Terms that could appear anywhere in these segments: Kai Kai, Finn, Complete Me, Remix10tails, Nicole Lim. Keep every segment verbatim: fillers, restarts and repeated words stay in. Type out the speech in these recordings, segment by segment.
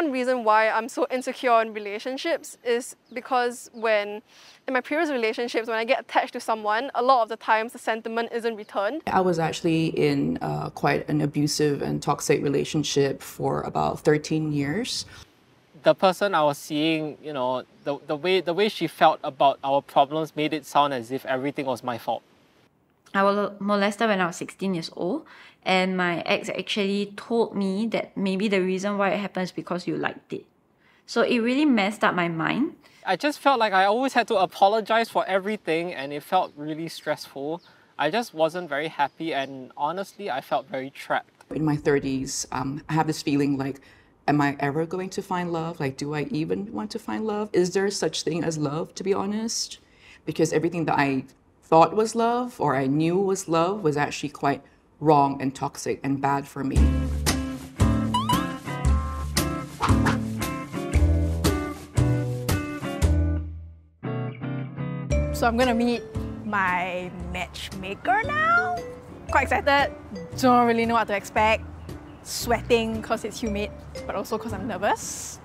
One reason why I'm so insecure in relationships is because when, in my previous relationships, when I get attached to someone, a lot of the times the sentiment isn't returned. I was actually in uh, quite an abusive and toxic relationship for about thirteen years. The person I was seeing, you know, the, the, way, the way she felt about our problems made it sound as if everything was my fault. I was molested when I was sixteen years old, and my ex actually told me that maybe the reason why it happened is because you liked it. So it really messed up my mind. I just felt like I always had to apologize for everything, and it felt really stressful. I just wasn't very happy, and honestly, I felt very trapped. In my thirties, um, I have this feeling like, am I ever going to find love? Like, do I even want to find love? Is there such thing as love, to be honest? Because everything that I thought was love, or I knew was love, was actually quite wrong and toxic and bad for me. So I'm gonna meet my matchmaker now. Quite excited, don't really know what to expect. Sweating because it's humid, but also because I'm nervous.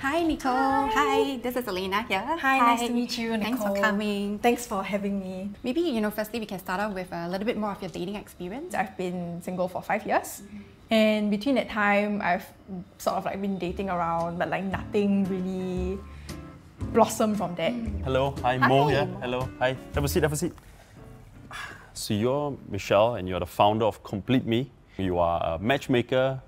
Hi, Nicole. Hi. Hi, this is Elena here. Hi, Hi, nice to meet you, Nicole. Thanks for coming. Thanks for having me. Maybe, you know, firstly, we can start off with a little bit more of your dating experience. I've been single for five years. Mm-hmm. And between that time, I've sort of like been dating around, but like nothing really blossomed from that. Hello. Hi, Hi. Mo here. Yeah. Hello. Hi. Have a seat, have a seat. So you're Michelle, and you're the founder of Complete Me. You are a matchmaker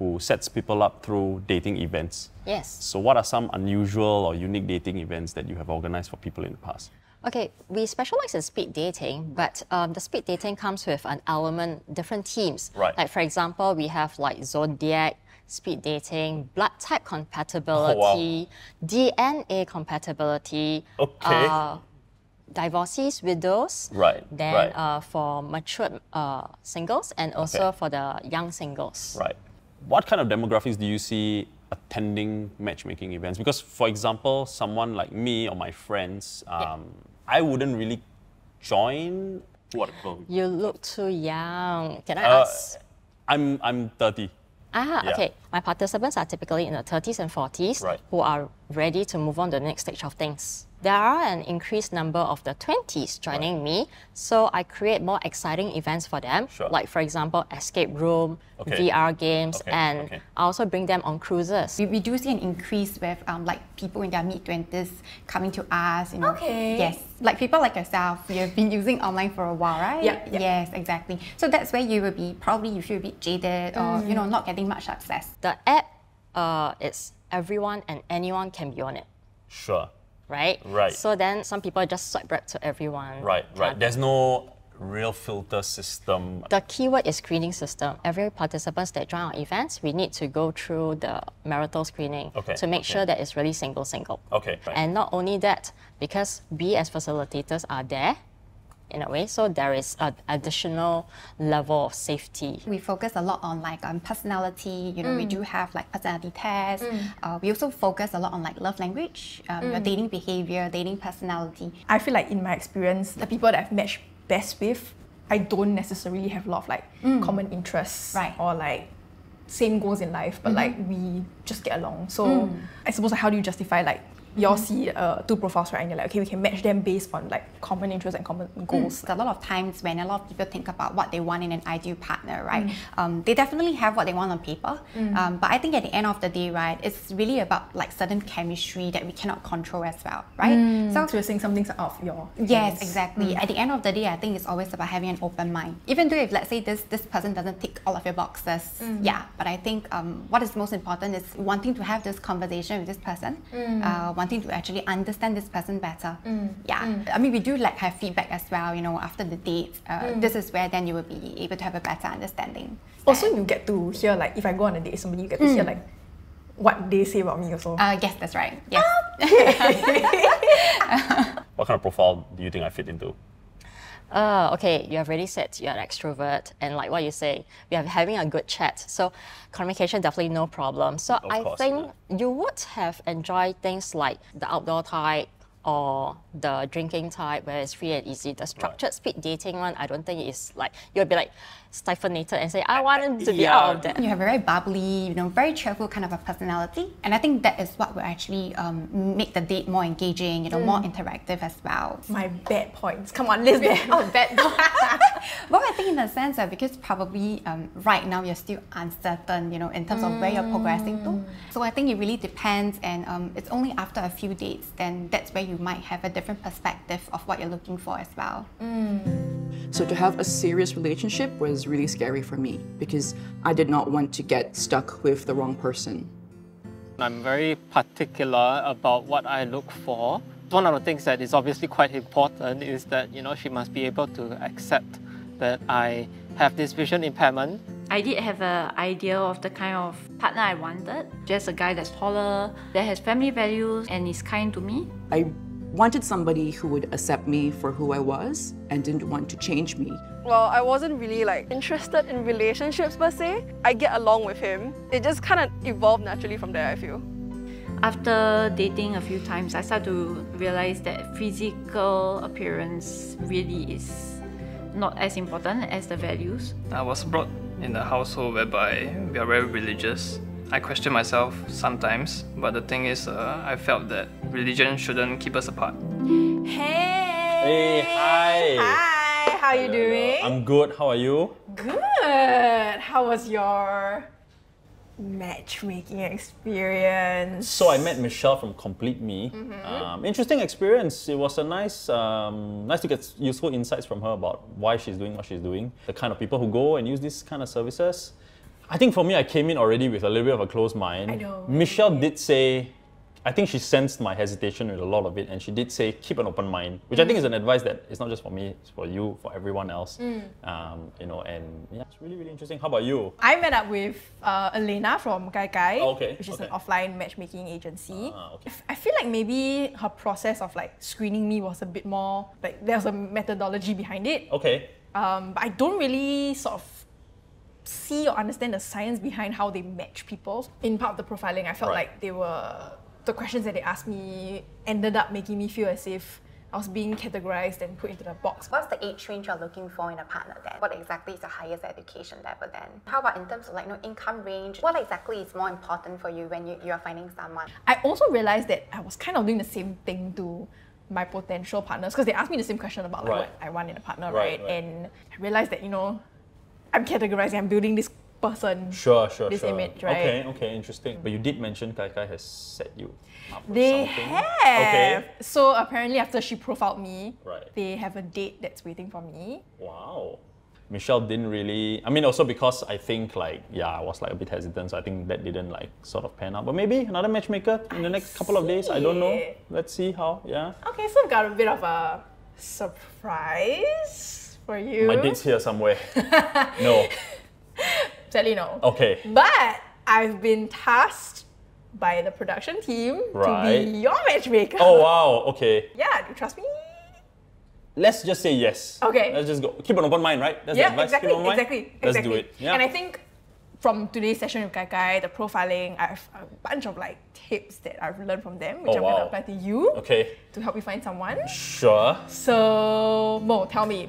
who sets people up through dating events. Yes. So what are some unusual or unique dating events that you have organized for people in the past? Okay, we specialize in speed dating, but um, the speed dating comes with an element, different teams. Right. Like, for example, we have like Zodiac, speed dating, blood type compatibility, oh, wow. D N A compatibility. Okay. Uh, divorcees, widows, right, then right. Uh, for mature uh, singles, and also okay. for the young singles. Right. What kind of demographics do you see attending matchmaking events? Because, for example, someone like me or my friends, um, yeah. I wouldn't really join. What? You look too young. Can I uh, ask? I'm I'm thirty. Ah, yeah. Okay. My participants are typically in their thirties and forties, right. who are ready to move on to the next stage of things. There are an increased number of the twenties joining right. me, so I create more exciting events for them, sure. like, for example, escape room, okay. V R games, okay. and okay. I also bring them on cruises. We, we do see an increase with um, like people in their mid twenties coming to us. You know, okay. Yes, like people like yourself, you've been using online for a while, right? Yeah, yeah. Yes, exactly. So that's where you will be probably you feel a bit jaded mm. or, you know, not getting much success. The app, uh, it's everyone and anyone can be on it. Sure. Right? Right. So then some people just swipe right to everyone. Right, right. There's no real filter system. The keyword is screening system. Every participants that join our events, we need to go through the marital screening okay. to make okay. sure that it's really single-single. Okay. Right. And not only that, because we as facilitators are there, in a way, so there is an additional level of safety. We focus a lot on like um, personality, you know, mm. we do have like personality tests. Mm. Uh, we also focus a lot on like love language, um, mm. your dating behavior, dating personality. I feel like in my experience, the people that I've matched best with, I don't necessarily have a lot of like mm. common interests right. or like same goals in life, but mm-hmm. like we just get along. So mm. I suppose like, how do you justify like y'all see uh, two profiles, right? And you're like, okay, we can match them based on like common interests and common goals. Mm. A lot of times when a lot of people think about what they want in an ideal partner, right? Mm. Um, they definitely have what they want on paper. Mm. Um, but I think at the end of the day, right, it's really about like certain chemistry that we cannot control as well, right? Mm. So, so you're saying some things are off your hands. Yes, exactly. Mm. At the end of the day, I think it's always about having an open mind. Even though if, let's say, this, this person doesn't tick all of your boxes, mm. yeah. But I think um, what is most important is wanting to have this conversation with this person, mm. uh, wanting to actually understand this person better. Mm. Yeah. Mm. I mean, we do like have feedback as well, you know, after the date. Uh, mm. This is where then you will be able to have a better understanding. Also, you get to hear like, if I go on a date with somebody, you get to mm. hear like what they say about me also. Uh, yes, that's right. Yes. Okay. What kind of profile do you think I fit into? Uh, okay, you have already said you're an extrovert, and like what you say, we are having a good chat. So communication, definitely no problem. So of I course, think yeah. you would have enjoyed things like the outdoor type, or the drinking type where it's free and easy. The structured right. speed dating one, I don't think it's like, you'll be like stifled and say, I want to be yeah. out of that. You have a very bubbly, you know, very cheerful kind of a personality. And I think that is what will actually um, make the date more engaging, you know, mm. more interactive as well. My bad points. Come on, list them. Oh, bad points. Well, I think in a sense that because probably um, right now you're still uncertain, you know, in terms mm. of where you're progressing to. So I think it really depends, and um, it's only after a few dates then that's where you might have a different perspective of what you're looking for as well. Mm. So to have a serious relationship was really scary for me because I did not want to get stuck with the wrong person. I'm very particular about what I look for. One of the things that is obviously quite important is that, you know, she must be able to accept that I have this vision impairment. I did have an idea of the kind of partner I wanted. Just a guy that's taller, that has family values and is kind to me. I wanted somebody who would accept me for who I was and didn't want to change me. Well, I wasn't really like interested in relationships per se. I get along with him. It just kind of evolved naturally from there, I feel. After dating a few times, I started to realize that physical appearance really is not as important as the values. I was brought in a household whereby we are very religious. I question myself sometimes, but the thing is, uh, I felt that religion shouldn't keep us apart. Hey! Hey, hi! Hi, how are you doing? I'm good, how are you? Good! How was your matchmaking experience? So I met Michelle from Complete Me. Mm-hmm. um, interesting experience. It was a nice, um, nice to get useful insights from her about why she's doing what she's doing, the kind of people who go and use these kind of services. I think for me, I came in already with a little bit of a closed mind. I know. Michelle did say, I think she sensed my hesitation with a lot of it, and she did say, keep an open mind, which mm. I think is an advice that it's not just for me, it's for you, for everyone else. Mm. Um, you know, and yeah, it's really, really interesting. How about you? I met up with uh, Elena from Kai Kai, oh, okay. which is okay. an offline matchmaking agency. Uh, okay. I feel like maybe her process of like screening me was a bit more, like there was a methodology behind it. Okay. Um, but I don't really sort of see or understand the science behind how they match people. In part of the profiling, I felt right. like they were the questions that they asked me ended up making me feel as if I was being categorized and put into the box. What's the age range you're looking for in a partner then? What exactly is the highest education level then? How about in terms of like, you know, income range? What exactly is more important for you when you, you're finding someone? I also realized that I was kind of doing the same thing to my potential partners because they asked me the same question about like, right. what I want in a partner, right, right? right? And I realized that, you know, I'm categorizing, I'm building this person, sure, sure, this sure. image, right? Okay, okay, interesting. But you did mention Kai Kai has set you up with they something. have. Okay. So apparently after she profiled me, right. they have a date that's waiting for me. Wow. Michelle didn't really, I mean also because I think like, yeah, I was like a bit hesitant, so I think that didn't like sort of pan out. But maybe another matchmaker in the I next couple of days, I don't know. Let's see how, yeah. Okay, so I've got a bit of a surprise for you. My date's here somewhere. No. Sadly, no. Okay. But I've been tasked by the production team right. to be your matchmaker. Oh wow, okay. Yeah, do you trust me? Let's just say yes. Okay. Let's just go. Keep an open mind, right? That's yeah, the advice. Exactly, Keep an open exactly, mind. exactly. Let's do it. Yeah. And I think from today's session with Kai Kai, the profiling, I have a bunch of like tips that I've learned from them, which oh, I'm wow. gonna apply to you. Okay. To help you find someone. Sure. So Mo, tell me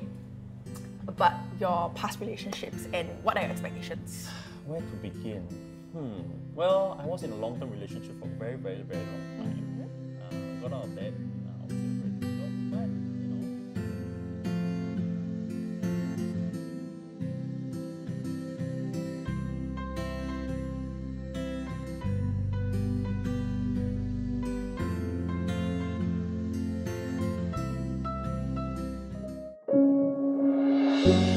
about your past relationships and what are your expectations? Where to begin? Hmm. Well, I was in a long-term relationship for a very, very, very long time. Mm-hmm. uh, got out of that. Thank you.